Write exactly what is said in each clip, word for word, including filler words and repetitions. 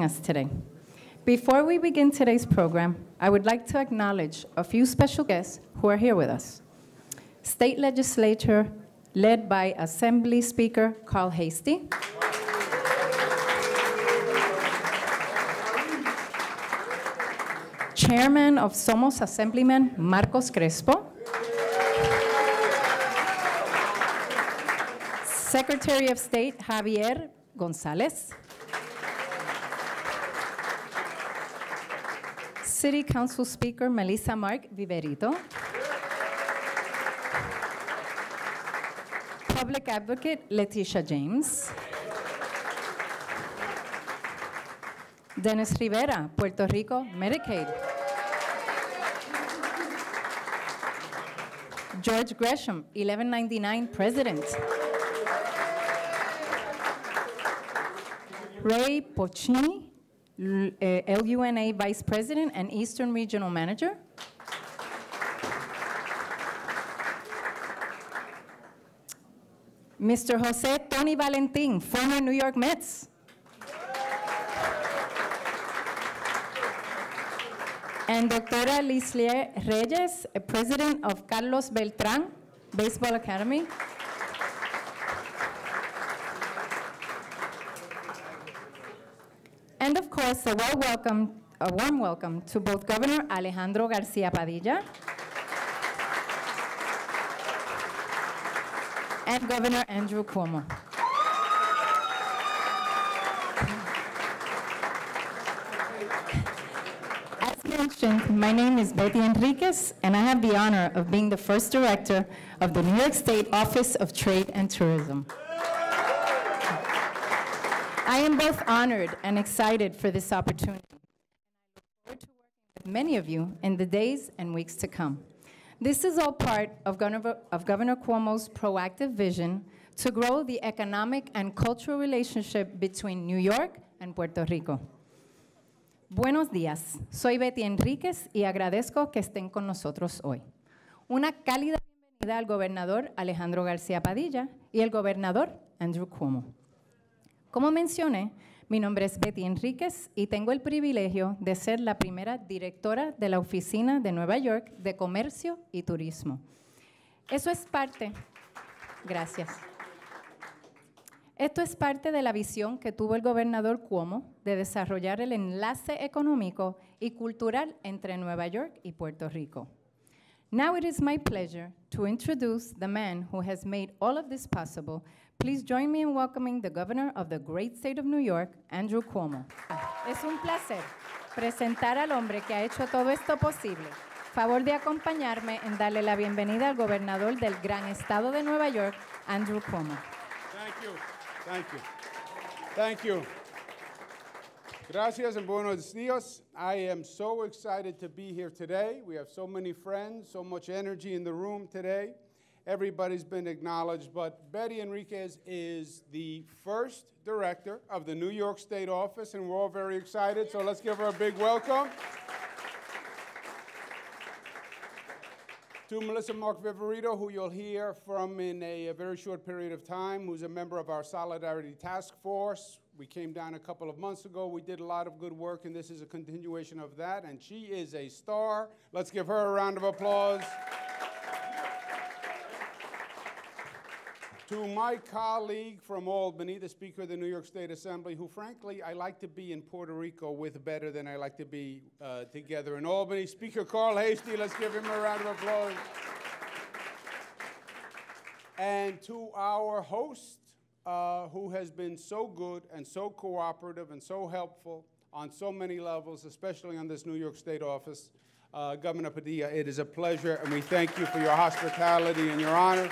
Us today. Before we begin today's program, I would like to acknowledge a few special guests who are here with us. State Legislature, led by Assembly Speaker Carl Heastie. Chairman of Somos Assemblyman Marcos Crespo. Secretary of State Javier Gonzalez. City Council Speaker Melissa Mark-Viverito. Public Advocate Leticia James. Dennis Rivera, Puerto Rico Medicaid. George Gresham, eleven ninety-nine President. Ray Pochini, L U N A Vice President and Eastern Regional Manager. Mister Jose Tony Valentin, former New York Mets. And Doctora Lislie Reyes, President of Carlos Beltran Baseball Academy. And of course, a, well welcome, a warm welcome to both Governor Alejandro García Padilla and Governor Andrew Cuomo. As mentioned, my name is Betty Enriquez, and I have the honor of being the first director of the New York State Office of Trade and Tourism. I am both honored and excited for this opportunity. I look forward to working with many of you in the days and weeks to come. This is all part of Governor, of Governor Cuomo's proactive vision to grow the economic and cultural relationship between New York and Puerto Rico. Buenos días. Soy Betty Enriquez y agradezco que estén con nosotros hoy. Una cálida bienvenida al gobernador Alejandro García Padilla y el gobernador Andrew Cuomo. Como mencioné, mi nombre es Betty Enriquez y tengo el privilegio de ser la primera directora de la Oficina de Nueva York de Comercio y Turismo. Eso es parte, gracias. Esto es parte de la visión que tuvo el gobernador Cuomo de desarrollar el enlace económico y cultural entre Nueva York y Puerto Rico. Now it is my pleasure to introduce the man who has made all of this possible. Please join me in welcoming the governor of the great state of New York, Andrew Cuomo. Es un placer presentar al hombre que ha hecho todo esto posible. Favor de acompañarme en darle la bienvenida al gobernador del gran estado de Nueva York, Andrew Cuomo. Thank you, thank you, thank you. Gracias and buenos días. I am so excited to be here today. We have so many friends, so much energy in the room today. Everybody's been acknowledged, but Betty Enriquez is the first director of the New York State Office, and we're all very excited, so let's give her a big welcome. To Melissa Mark-Viverito, who you'll hear from in a, a very short period of time, who's a member of our Solidarity Task Force. We came down a couple of months ago. We did a lot of good work, and this is a continuation of that, and she is a star. Let's give her a round of applause. To my colleague from Albany, the Speaker of the New York State Assembly, who, frankly, I like to be in Puerto Rico with better than I like to be uh, together in Albany, Speaker Carl Heastie. Let's give him a round of applause. And to our host, Uh, who has been so good and so cooperative and so helpful on so many levels, especially on this New York State office. Uh, Governor Padilla, it is a pleasure, and we thank you for your hospitality and your honor.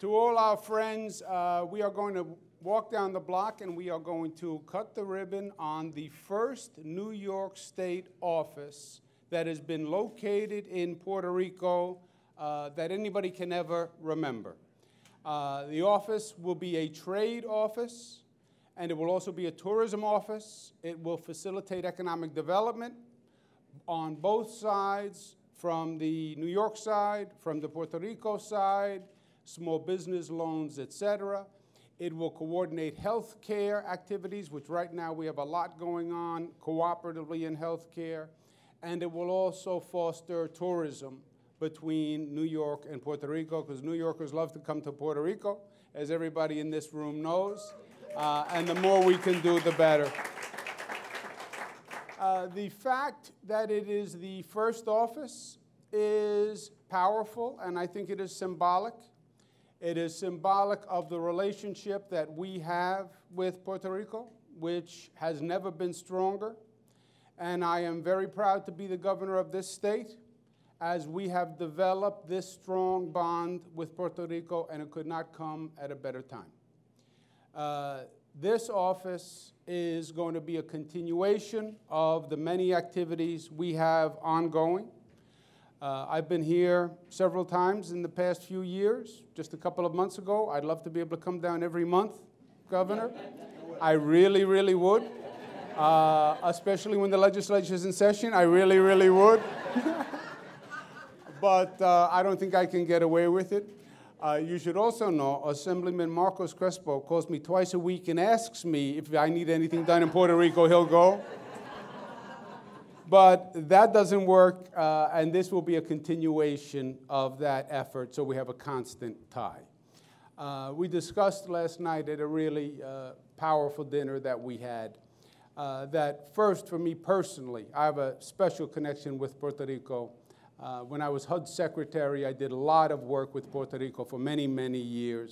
To all our friends, uh, we are going to walk down the block, and we are going to cut the ribbon on the first New York State office that has been located in Puerto Rico uh, that anybody can ever remember. Uh, the office will be a trade office, and it will also be a tourism office. It will facilitate economic development on both sides, from the New York side, from the Puerto Rico side, small business loans, et cetera. It will coordinate health care activities, which right now we have a lot going on cooperatively in health care. And it will also foster tourism between New York and Puerto Rico, because New Yorkers love to come to Puerto Rico, as everybody in this room knows. Uh, and the more we can do, the better. Uh, the fact that it is the first office is powerful, and I think it is symbolic. It is symbolic of the relationship that we have with Puerto Rico, which has never been stronger. And I am very proud to be the governor of this state, as we have developed this strong bond with Puerto Rico, and it could not come at a better time. Uh, This office is going to be a continuation of the many activities we have ongoing. Uh, I've been here several times in the past few years. Just a couple of months ago, I'd love to be able to come down every month, Governor. I really, really would, uh, especially when the legislature is in session. I really, really would. But uh, I don't think I can get away with it. Uh, you should also know, Assemblyman Marcos Crespo calls me twice a week and asks me if I need anything done in Puerto Rico, he'll go. But that doesn't work, uh, and this will be a continuation of that effort, so we have a constant tie. Uh, we discussed last night at a really uh, powerful dinner that we had, uh, that first, for me personally, I have a special connection with Puerto Rico. Uh, when I was H U D secretary, I did a lot of work with Puerto Rico for many, many years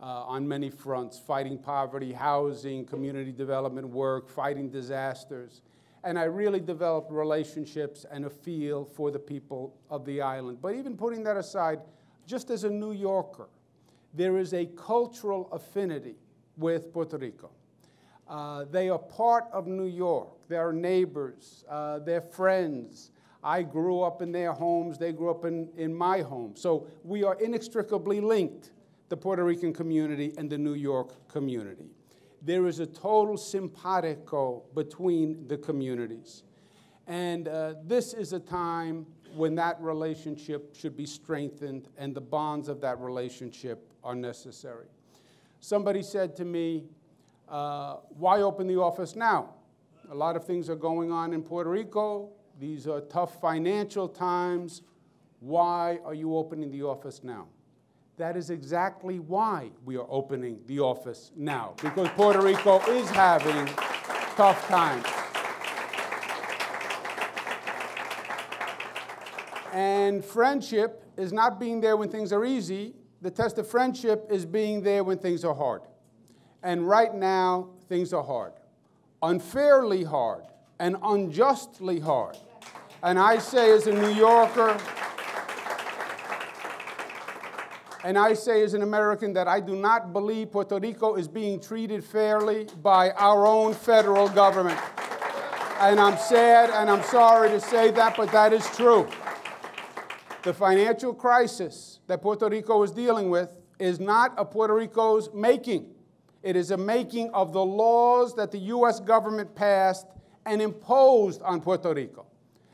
uh, on many fronts, fighting poverty, housing, community development work, fighting disasters. And I really developed relationships and a feel for the people of the island. But even putting that aside, just as a New Yorker, there is a cultural affinity with Puerto Rico. Uh, they are part of New York. They are neighbors. Uh, they're friends. I grew up in their homes, they grew up in, in my home. So we are inextricably linked, the Puerto Rican community and the New York community. There is a total simpatico between the communities. And uh, this is a time when that relationship should be strengthened and the bonds of that relationship are necessary. Somebody said to me, uh, why open the office now? A lot of things are going on in Puerto Rico. These are tough financial times. Why are you opening the office now? That is exactly why we are opening the office now, because Puerto Rico is having tough times. And friendship is not being there when things are easy. The test of friendship is being there when things are hard. And right now, things are hard, unfairly hard, and unjustly hard. And I say as a New Yorker, and I say as an American, that I do not believe Puerto Rico is being treated fairly by our own federal government. And I'm sad and I'm sorry to say that, but that is true. The financial crisis that Puerto Rico is dealing with is not a Puerto Rico's making. It is a making of the laws that the U S government passed and imposed on Puerto Rico.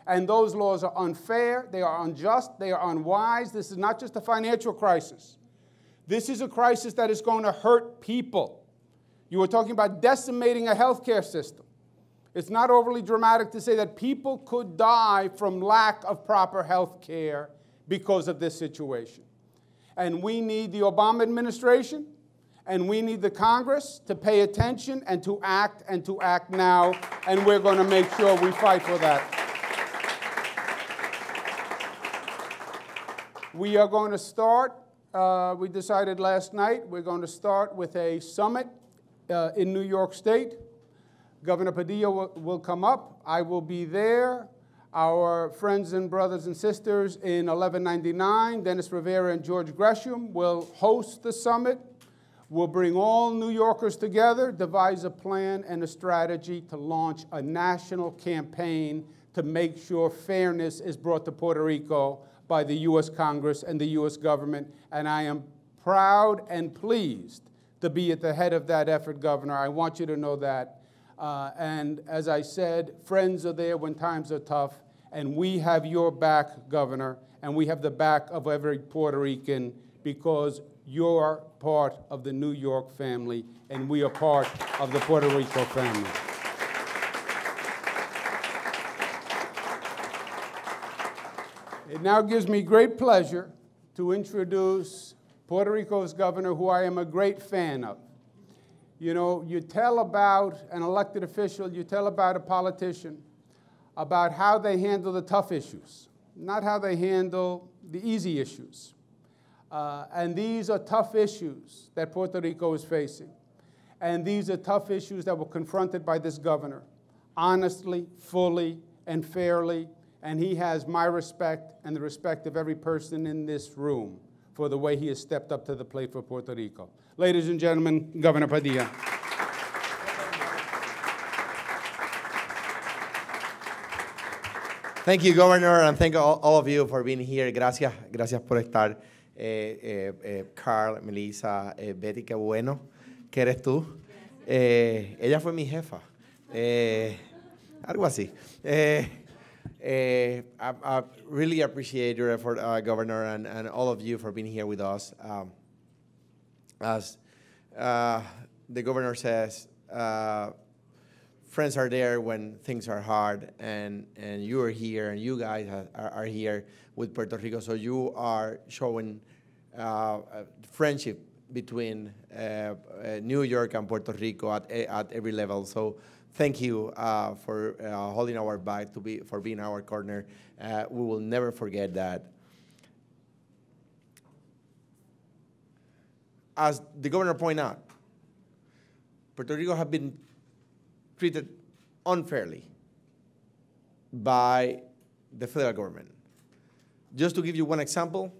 And those laws are unfair, they are unjust, they are unwise. This is not just a financial crisis. This is a crisis that is going to hurt people. You were talking about decimating a healthcare system. It's not overly dramatic to say that people could die from lack of proper health care because of this situation. And we need the Obama administration, and we need the Congress to pay attention and to act and to act now, and we're going to make sure we fight for that. We are going to start, uh, we decided last night, we're going to start with a summit uh, in New York State. Governor Padilla will, will come up. I will be there. Our friends and brothers and sisters in eleven ninety-nine, Dennis Rivera and George Gresham, will host the summit. We'll bring all New Yorkers together, devise a plan and a strategy to launch a national campaign to make sure fairness is brought to Puerto Rico by the U S Congress and the U S government, and I am proud and pleased to be at the head of that effort, Governor. I want you to know that. Uh, and as I said, friends are there when times are tough, and we have your back, Governor, and we have the back of every Puerto Rican, because You're part of the New York family, and we are part of the Puerto Rico family. It now gives me great pleasure to introduce Puerto Rico's governor, who I am a great fan of. You know, you tell about an elected official, you tell about a politician, about how they handle the tough issues, not how they handle the easy issues. Uh, and these are tough issues that Puerto Rico is facing. And these are tough issues that were confronted by this governor, honestly, fully, and fairly. And he has my respect and the respect of every person in this room for the way he has stepped up to the plate for Puerto Rico. Ladies and gentlemen, Governor Padilla. Thank you, Governor, and thank all, all of you for being here. Gracias, gracias por estar. Eh, eh, eh, Carl, Melissa, eh, Betty, qué bueno que eres tú. Eh, ella fue mi jefa. Eh, algo así. Eh, Uh, I, I really appreciate your effort, uh, Governor, and, and all of you for being here with us. Um, as uh, the Governor says, uh, friends are there when things are hard, and, and you are here, and you guys are, are here with Puerto Rico, so you are showing uh, friendship between uh, uh, New York and Puerto Rico at, at every level. So. Thank you uh, for uh, holding our back, to be, for being our corner. Uh, we will never forget that. As the governor pointed out, Puerto Rico has been treated unfairly by the federal government. Just to give you one example,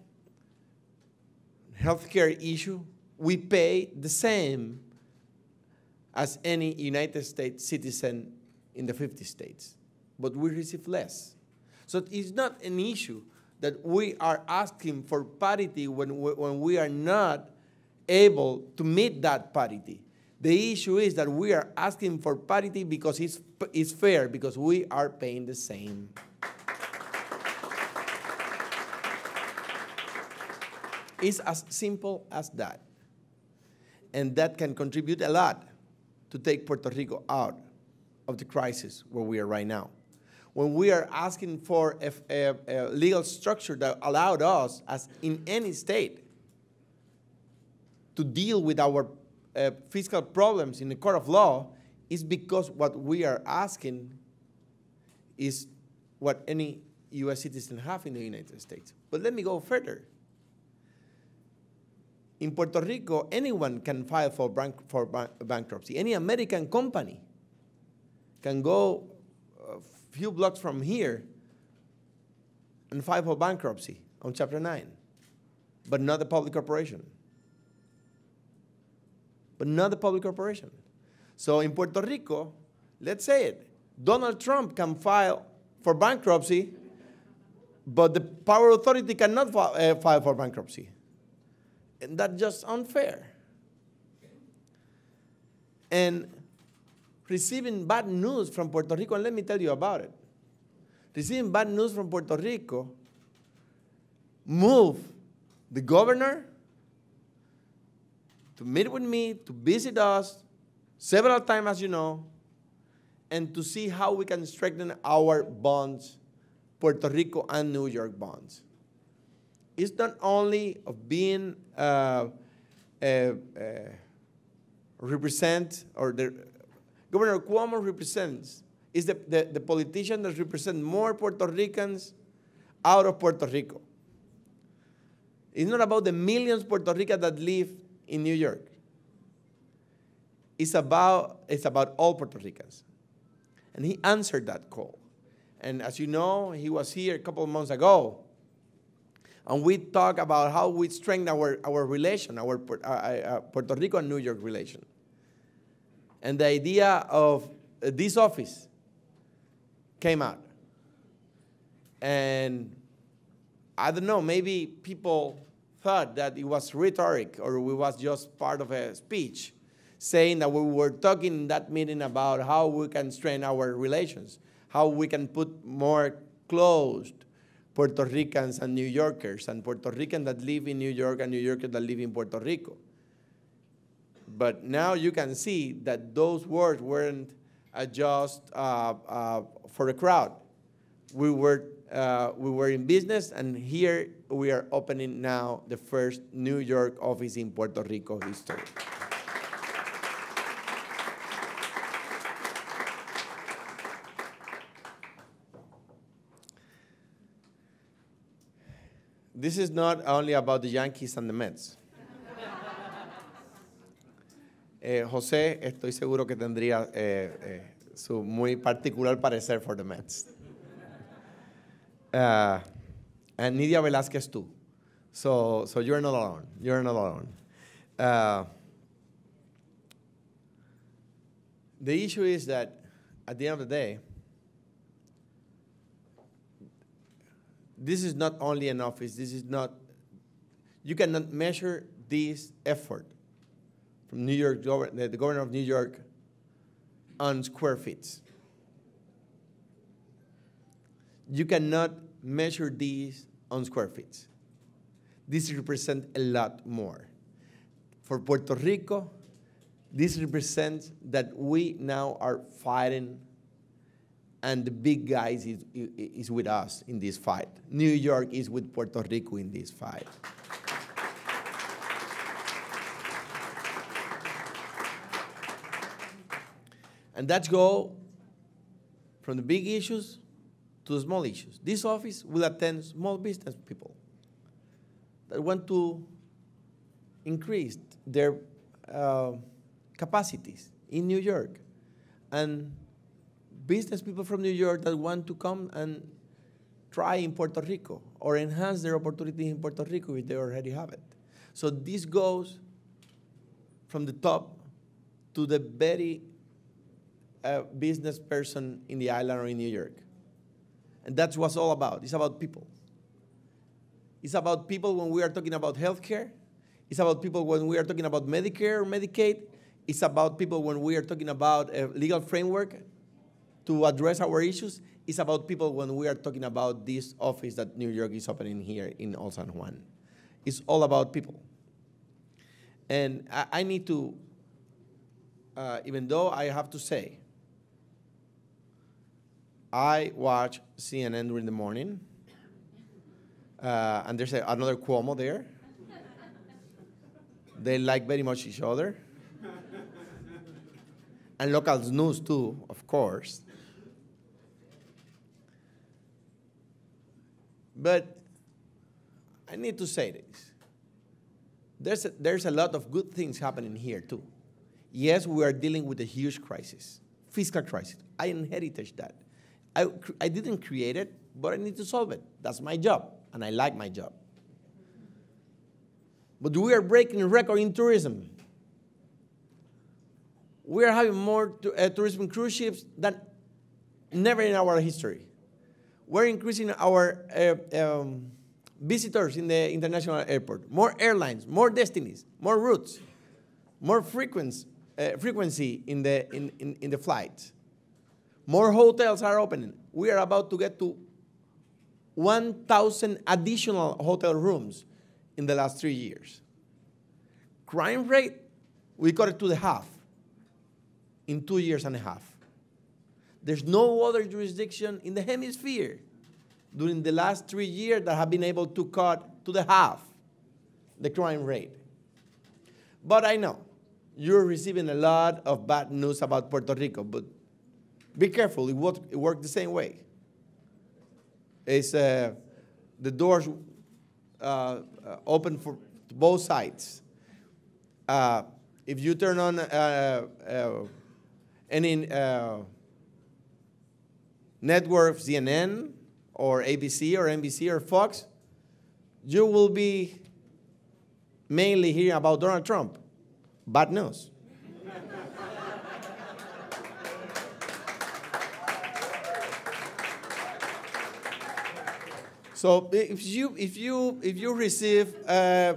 healthcare issue, we pay the same as any United States citizen in the fifty states, but we receive less. So it's not an issue that we are asking for parity when we, when we are not able to meet that parity. The issue is that we are asking for parity because it's, it's fair, because we are paying the same. It's as simple as that. And that can contribute a lot to take Puerto Rico out of the crisis where we are right now. When we are asking for a, a, a legal structure that allowed us, as in any state, to deal with our uh, fiscal problems in the court of law, is because what we are asking is what any U S citizen have in the United States. But let me go further. In Puerto Rico, anyone can file for, bank, for bank, bankruptcy. Any American company can go a few blocks from here and file for bankruptcy on Chapter nine, but not the public corporation. But not the public corporation. So in Puerto Rico, let's say it, Donald Trump can file for bankruptcy, but the power authority cannot file, uh, file for bankruptcy. And that's just unfair. And receiving bad news from Puerto Rico, and let me tell you about it. Receiving bad news from Puerto Rico moved the governor to meet with me, to visit us several times, as you know, and to see how we can strengthen our bonds, Puerto Rico and New York bonds. It's not only of being uh, uh, uh, represent, or the, Governor Cuomo represents, is the, the, the politician that represents more Puerto Ricans out of Puerto Rico. It's not about the millions of Puerto Ricans that live in New York. It's about, it's about all Puerto Ricans. And he answered that call. And as you know, he was here a couple of months ago. And we talk about how we strengthen our, our relation, our uh, uh, Puerto Rico and New York relation. And the idea of uh, this office came out. And I don't know, maybe people thought that it was rhetoric or it was just part of a speech saying that we were talking in that meeting about how we can strengthen our relations, how we can put more closed Puerto Ricans and New Yorkers, and Puerto Ricans that live in New York and New Yorkers that live in Puerto Rico. But now you can see that those words weren't just uh, uh, for a crowd. We were, uh, we were in business, and here we are opening now the first New York office in Puerto Rico history. This is not only about the Yankees and the Mets. Eh, José, estoy seguro que tendría eh, eh, su muy particular parecer for the Mets. Uh, and Nydia Velázquez too. So, so you're not alone. You're not alone. Uh, the issue is that at the end of the day, this is not only an office. This is not, you cannot measure this effort from New York, the governor of New York, on square feet. You cannot measure these on square feet. This represents a lot more. For Puerto Rico, this represents that we now are fighting, and the big guys is, is with us in this fight. New York is with Puerto Rico in this fight. And that's go from the big issues to the small issues. This office will attend small business people that want to increase their uh, capacities in New York, and business people from New York that want to come and try in Puerto Rico or enhance their opportunity in Puerto Rico if they already have it. So this goes from the top to the very uh, business person in the island or in New York. And that's what it's all about. It's about people. It's about people when we are talking about healthcare. It's about people when we are talking about Medicare or Medicaid. It's about people when we are talking about a legal framework to address our issues. It's about people when we are talking about this office that New York is opening here in Old San Juan. It's all about people. And I, I need to, uh, even though I have to say, I watch C N N during the morning, uh, and there's a, another Cuomo there. They like very much each other. And local news too, of course. But I need to say this. There's a, there's a lot of good things happening here too. Yes, we are dealing with a huge crisis, fiscal crisis. I inherited that. I, I didn't create it, but I need to solve it. That's my job, and I like my job. But we are breaking a record in tourism. We are having more to, uh, tourism cruise ships than never in our history. We're increasing our uh, um, visitors in the international airport. More airlines, more destinies, more routes, more frequency, uh, frequency in the, in, in, in the flights. More hotels are opening. We are about to get to one thousand additional hotel rooms in the last three years. Crime rate, we cut it to the half in two years and a half. There's no other jurisdiction in the hemisphere during the last three years that have been able to cut to the half the crime rate. But I know you're receiving a lot of bad news about Puerto Rico, but be careful, it worked, it worked the same way. It's, uh, the doors uh, open for both sides. Uh, if you turn on uh, uh, any uh, network, C N N, or A B C, or N B C, or Fox, you will be mainly hearing about Donald Trump. Bad news. So if you, if you, if you receive uh,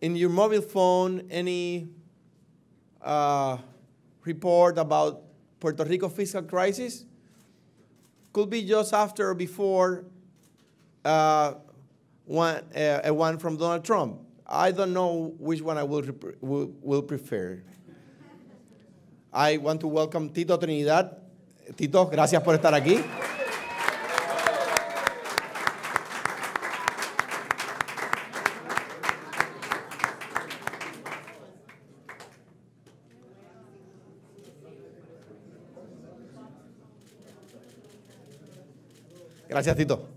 in your mobile phone any uh, report about Puerto Rico fiscal crisis, could be just after or before uh, one, uh, and one from Donald Trump. I don't know which one I will, will, will prefer. I want to welcome Tito Trinidad. Tito, gracias por estar aquí. Gracias, Tito.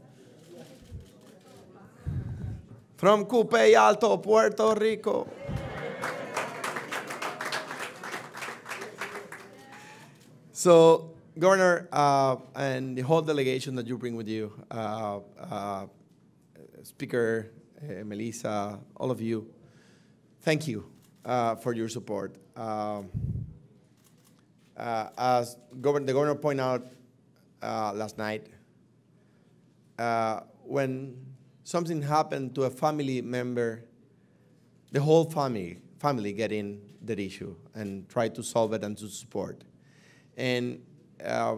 From Cupey Alto, Puerto Rico. So, Governor, uh, and the whole delegation that you bring with you, uh, uh, Speaker, uh, Melissa, all of you, thank you uh, for your support. Uh, uh, as governor, the governor pointed out uh, last night, uh, when something happened to a family member, the whole family, family get in that issue and try to solve it and to support. And uh,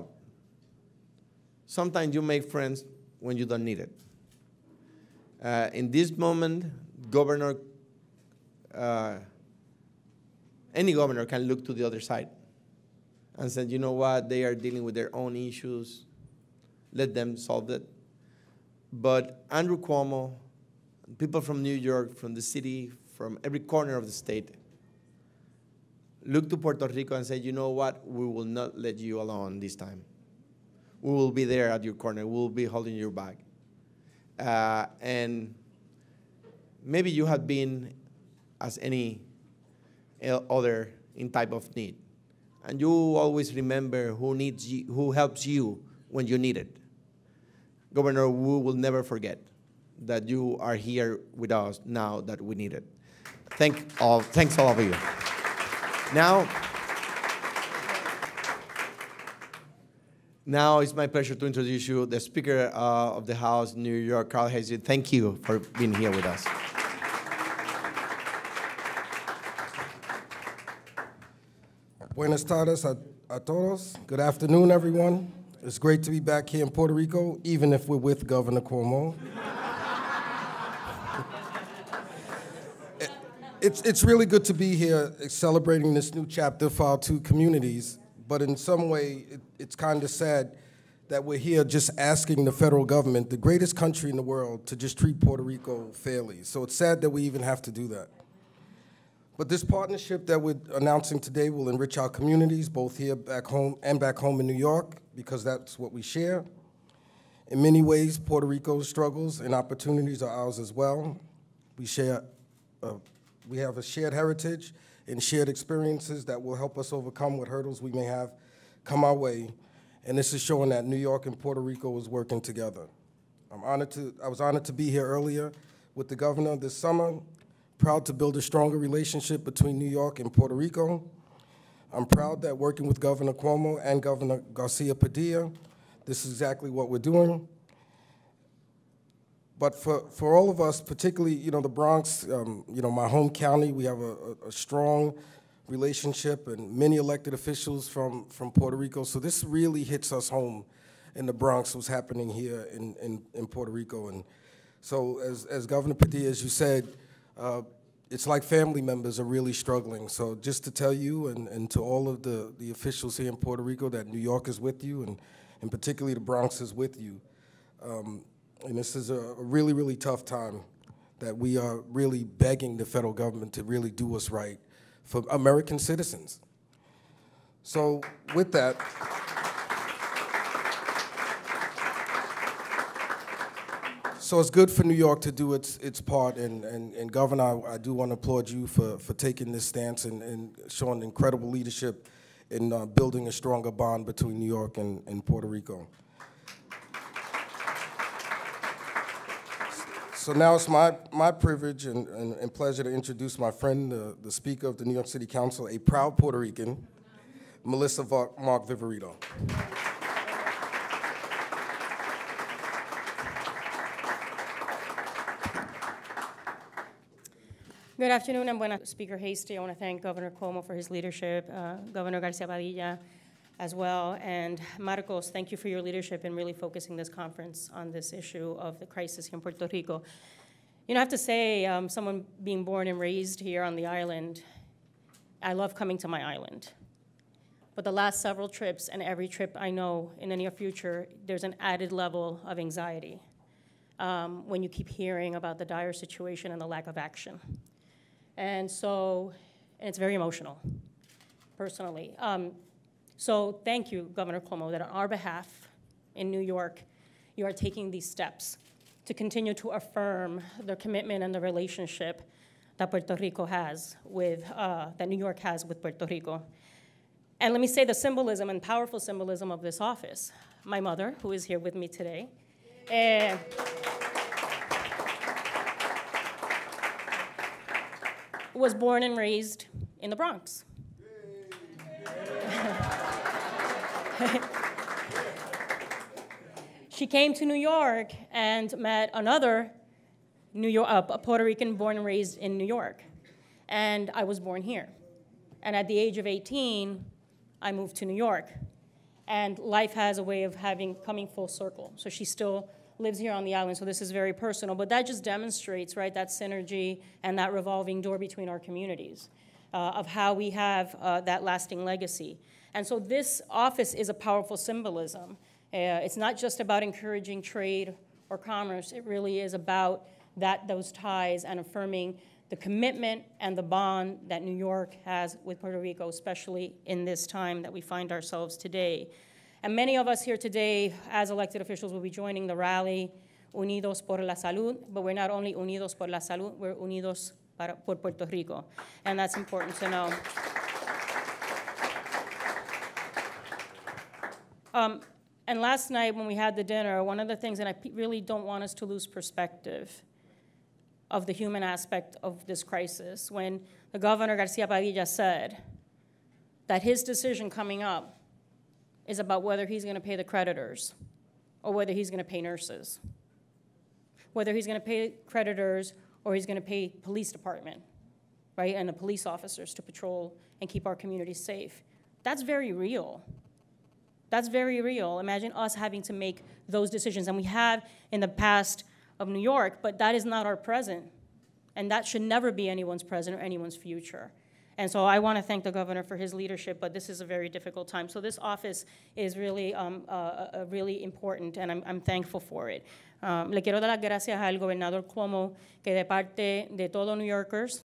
sometimes you make friends when you don't need it. Uh, in this moment, governor, uh, any governor can look to the other side and say, you know what, they are dealing with their own issues, let them solve it. But Andrew Cuomo, people from New York, from the city, from every corner of the state, look to Puerto Rico and say, you know what, we will not let you alone this time. We will be there at your corner. We will be holding your back. Uh, and maybe you have been as any other in type of need. And you always remember who needs you, who helps you when you need it. Governor, we will never forget that you are here with us now that we need it. Thank all, thanks all of you. Now, now it's my pleasure to introduce you the Speaker uh, of the House, New York, Carl Heastie. Thank you for being here with us. Buenas tardes a, a todos. Good afternoon, everyone. It's great to be back here in Puerto Rico, even if we're with Governor Cuomo. It's, it's really good to be here celebrating this new chapter for our two communities, but in some way, it, it's kind of sad that we're here just asking the federal government, the greatest country in the world, to just treat Puerto Rico fairly. So it's sad that we even have to do that. But this partnership that we're announcing today will enrich our communities, both here back home and back home in New York, because that's what we share. In many ways, Puerto Rico's struggles and opportunities are ours as well. We share a We have a shared heritage and shared experiences that will help us overcome what hurdles we may have come our way. And this is showing that New York and Puerto Rico is working together. I'm honored to, I was honored to be here earlier with the governor this summer, proud to build a stronger relationship between New York and Puerto Rico. I'm proud that working with Governor Cuomo and Governor Garcia Padilla, this is exactly what we're doing. But for, for all of us, particularly, you know, the Bronx, um, you know, my home county, we have a, a strong relationship and many elected officials from, from Puerto Rico. So this really hits us home in the Bronx, what's happening here in, in, in Puerto Rico. And so as, as Governor Padilla, as you said, uh, it's like family members are really struggling. So just to tell you and, and to all of the, the officials here in Puerto Rico that New York is with you and, and particularly the Bronx is with you. Um, And this is a really, really tough time that we are really begging the federal government to really do what's right for American citizens. So with that, so it's good for New York to do its, its part. And, and, and Governor, I, I do want to applaud you for, for taking this stance and, and showing incredible leadership in uh, building a stronger bond between New York and, and Puerto Rico. So now it's my, my privilege and, and, and pleasure to introduce my friend, the, the Speaker of the New York City Council, a proud Puerto Rican, Melissa Mark-Viverito. Good afternoon and buenas. Speaker Heastie, I want to thank Governor Cuomo for his leadership, uh, Governor Garcia Padilla, as well. And Marcos, thank you for your leadership in really focusing this conference on this issue of the crisis here in Puerto Rico. You know, I have to say, um, someone being born and raised here on the island, I love coming to my island. But the last several trips, and every trip I know in the near future, there's an added level of anxiety um, when you keep hearing about the dire situation and the lack of action. And so, and it's very emotional, personally. Um, so thank you, Governor Cuomo, that on our behalf in New York, you are taking these steps to continue to affirm the commitment and the relationship that Puerto Rico has with, uh, that New York has with Puerto Rico. And let me say the symbolism and powerful symbolism of this office. My mother, who is here with me today. Uh, was born and raised in the Bronx. She came to New York and met another New York, uh, Puerto Rican born and raised in New York. And I was born here. And at the age of eighteen, I moved to New York, and life has a way of having coming full circle. So she still lives here on the island, so this is very personal. But that just demonstrates, right, that synergy and that revolving door between our communities uh, of how we have uh, that lasting legacy. And so this office is a powerful symbolism. Uh, it's not just about encouraging trade or commerce. It really is about that, those ties, and affirming the commitment and the bond that New York has with Puerto Rico, especially in this time that we find ourselves today. And many of us here today, as elected officials, will be joining the rally Unidos por la Salud, but we're not only Unidos por la Salud, we're Unidos para, por Puerto Rico, and that's important to know. Um, and last night when we had the dinner, one of the things that I really don't want us to lose perspective of the human aspect of this crisis, when the Governor Garcia Padilla said that his decision coming up is about whether he's gonna pay the creditors or whether he's gonna pay nurses, whether he's gonna pay creditors or he's gonna pay police department, right, and the police officers to patrol and keep our communities safe. That's very real. That's very real. Imagine us having to make those decisions, and we have in the past of New York, but that is not our present. And that should never be anyone's present or anyone's future. And so I want to thank the governor for his leadership, but this is a very difficult time. So this office is really, um, uh, really important, and I'm, I'm thankful for it. Um, le quiero dar las gracias al gobernador Cuomo, que de parte de todos los New Yorkers,